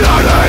Get out of here!